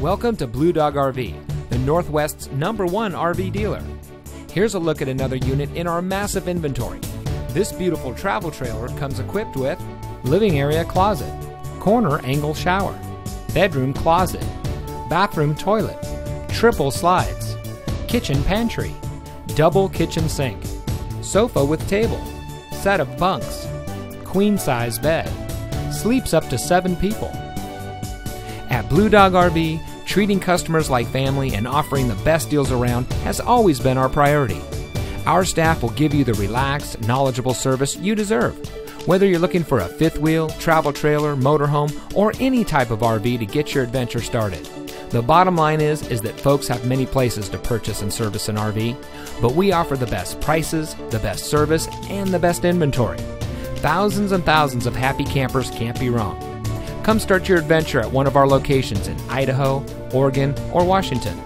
Welcome to Blue Dog RV, the Northwest's #1 RV dealer. Here's a look at another unit in our massive inventory. This beautiful travel trailer comes equipped with living area closet, corner angle shower, bedroom closet, bathroom toilet, triple slides, kitchen pantry, double kitchen sink, sofa with table, set of bunks, queen-size bed, sleeps up to 7 people. At Blue Dog RV, treating customers like family and offering the best deals around has always been our priority. Our staff will give you the relaxed, knowledgeable service you deserve. Whether you're looking for a fifth wheel, travel trailer, motorhome, or any type of RV to get your adventure started. The bottom line is that folks have many places to purchase and service an RV, but we offer the best prices, the best service, and the best inventory. Thousands and thousands of happy campers can't be wrong. Come start your adventure at one of our locations in Idaho, Oregon, or Washington.